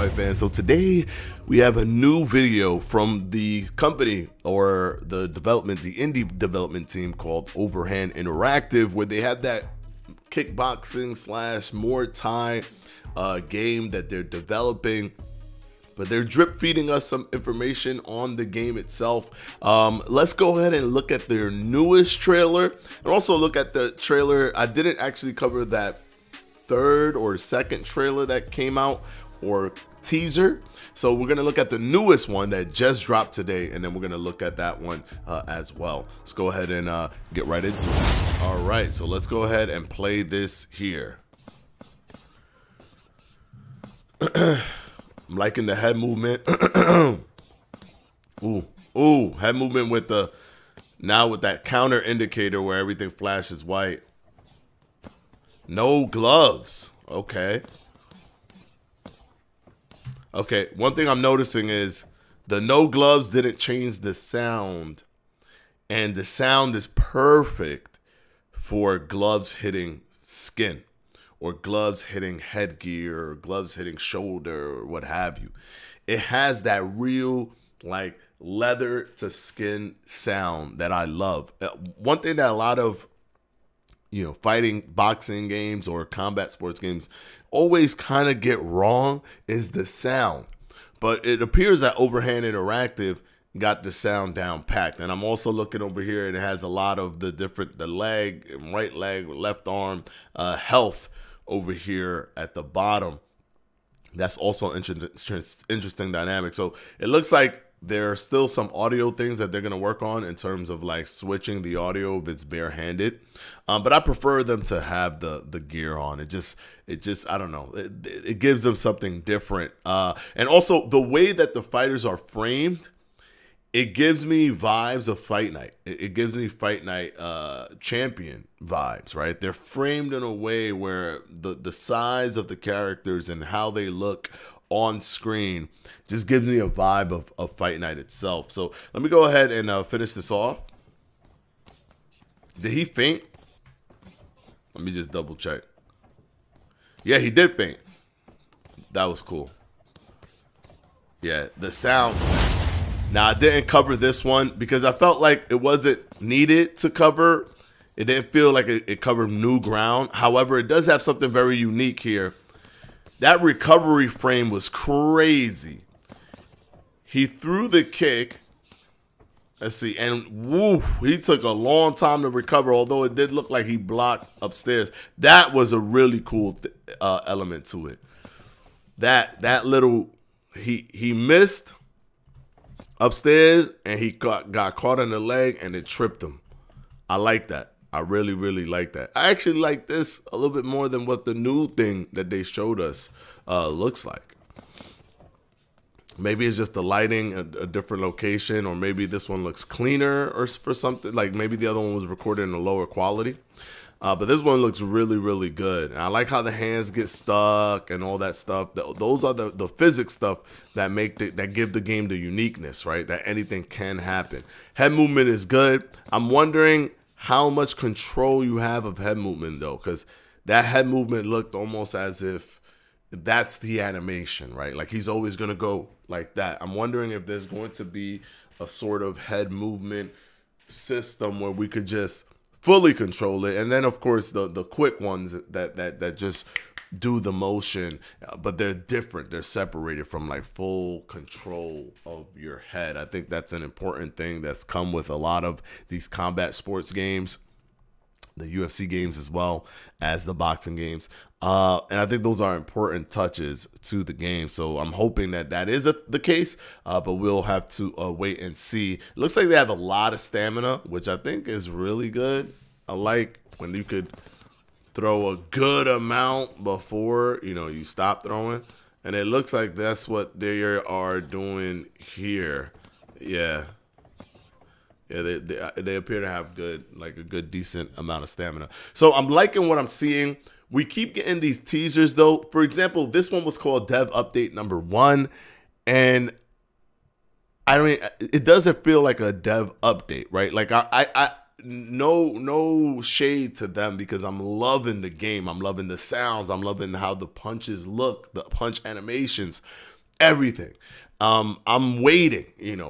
Fight fans. So today we have a new video from the company or the development, the indie development team called Overhand Interactive, where they have that kickboxing slash Muay Thai game that they're developing. But they're drip feeding us some information on the game itself. Let's go ahead and look at their newest trailer and also look at the trailer. I didn't actually cover that third or second trailer that came out or teaser. So we're gonna look at the newest one that just dropped today, and then we're gonna look at that one as well. Let's go ahead and get right into it. All right, so let's go ahead and play this here. I'm liking the head movement. Ooh, ooh, head movement with the, now with that counter indicator where everything flashes white. No gloves. Okay. Okay, one thing I'm noticing is the no gloves didn't change the sound. And the sound is perfect for gloves hitting skin, or gloves hitting headgear, or gloves hitting shoulder, or what have you. It has that real, like, leather to skin sound that I love. One thing that a lot of, you know, fighting boxing games or combat sports games always kind of get wrong is the sound. But it appears that Overhand Interactive got the sound down packed. And I'm also looking over here, and it has a lot of the different, the leg, right leg, left arm, health over here at the bottom. That's also interesting dynamic. So it looks like there are still some audio things that they're going to work on in terms of like switching the audio if it's barehanded, but I prefer them to have the gear on. It just I don't know, it gives them something different, and also the way that the fighters are framed, it gives me vibes of Fight Night. It gives me Fight Night champion vibes, right? They're framed in a way where the size of the characters and how they look on screen just gives me a vibe of Fight Night itself. So let me go ahead and finish this off. Did he faint? Let me just double check. Yeah, he did faint. That was cool. Yeah, the sound. Now, I didn't cover this one because I felt like it wasn't needed to cover. It didn't feel like it covered new ground. However, it does have something very unique here. That recovery frame was crazy. He threw the kick. Let's see. And woo, he took a long time to recover, although it did look like he blocked upstairs. That was a really cool element to it. That little, he missed upstairs, and he got caught in the leg, and it tripped him. I like that. I really, really like that. I actually like this a little bit more than what the new thing that they showed us looks like. Maybe it's just the lighting, a different location, or maybe this one looks cleaner or for something. Like maybe the other one was recorded in a lower quality. But this one looks really, really good. And I like how the hands get stuck and all that stuff. Those are the physics stuff that give the game the uniqueness, right? That anything can happen. Head movement is good. I'm wondering how much control you have of head movement, though, because that head movement looked almost as if that's the animation, right? Like he's always going to go like that. I'm wondering if there's going to be a sort of head movement system where we could just fully control it, and then of course the quick ones that just do the motion, but they're different. They're separated from like full control of your head. I think that's an important thing that's come with a lot of these combat sports games, the UFC games as well as the boxing games, and I think those are important touches to the game. So I'm hoping that is the case, but we'll have to wait and see. It looks like they have a lot of stamina, which I think is really good. I like when you could throw a good amount before, you know, you stop throwing, and it looks like that's what they are doing here. Yeah. Yeah, they appear to have a good decent amount of stamina. So I'm liking what I'm seeing. We keep getting these teasers, though. For example, this one was called Dev Update Number 1, and it doesn't feel like a dev update, right? Like I no shade to them, because I'm loving the game. I'm loving the sounds. I'm loving how the punches look, the punch animations. everything. I'm waiting,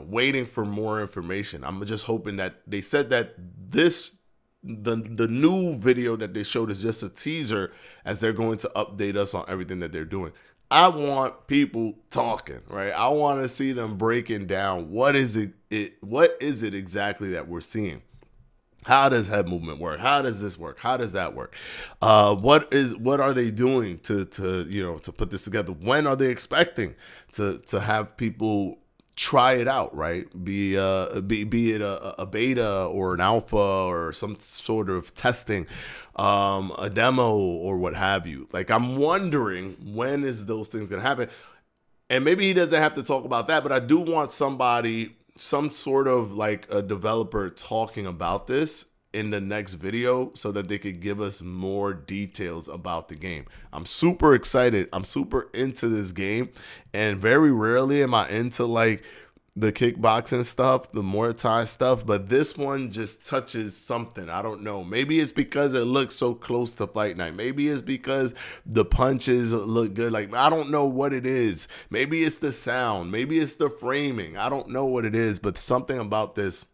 waiting for more information. I'm just hoping that they said that this, the new video that they showed is just a teaser, as they're going to update us on everything that they're doing. I want people talking, right? I want to see them breaking down what is it exactly that we're seeing. How does head movement work? How does this work? How does that work? What are they doing to put this together? When are they expecting to have people try it out, right? Be it a beta or an alpha or some sort of testing, a demo or what have you. Like, I'm wondering when is those things gonna happen? And maybe he doesn't have to talk about that, but I do want somebody, some sort of like a developer, talking about this in the next video so that they could give us more details about the game. I'm super excited. I'm super into this game, and very rarely am I into like the kickboxing stuff, the Muay Thai stuff, but this one just touches something. I don't know. Maybe it's because it looks so close to Fight Night. Maybe it's because the punches look good. Like, I don't know what it is. Maybe it's the sound. Maybe it's the framing. I don't know what it is, but something about this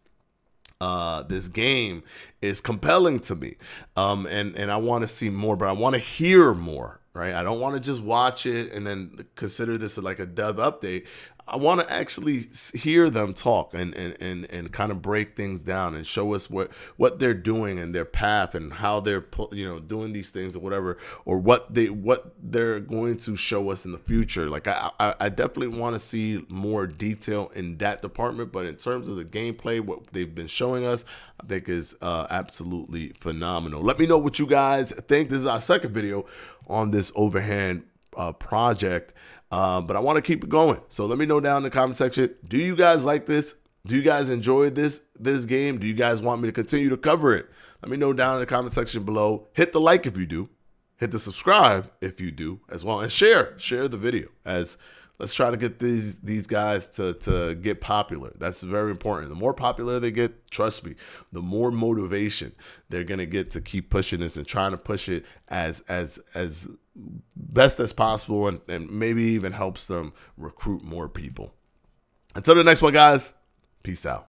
this game is compelling to me. And I want to see more, but I want to hear more, right? I don't want to just watch it and then consider this like a dev update. I want to actually hear them talk and kind of break things down and show us what they're doing and their path and how they're doing these things or whatever, or what they're going to show us in the future. Like, I definitely want to see more detail in that department, but in terms of the gameplay, what they've been showing us, I think is absolutely phenomenal. Let me know what you guys think. This is our second video on this Overhand project. But I want to keep it going. So let me know down in the comment section. Do you guys like this? Do you guys enjoy this game? Do you guys want me to continue to cover it? Let me know down in the comment section below. Hit the like if you do. Hit the subscribe if you do as well. And share the video, as let's try to get these guys to get popular. That's very important. The more popular they get, trust me, the more motivation they're going to get to keep pushing this and trying to push it as best as possible, and maybe even helps them recruit more people. Until the next one, guys, peace out.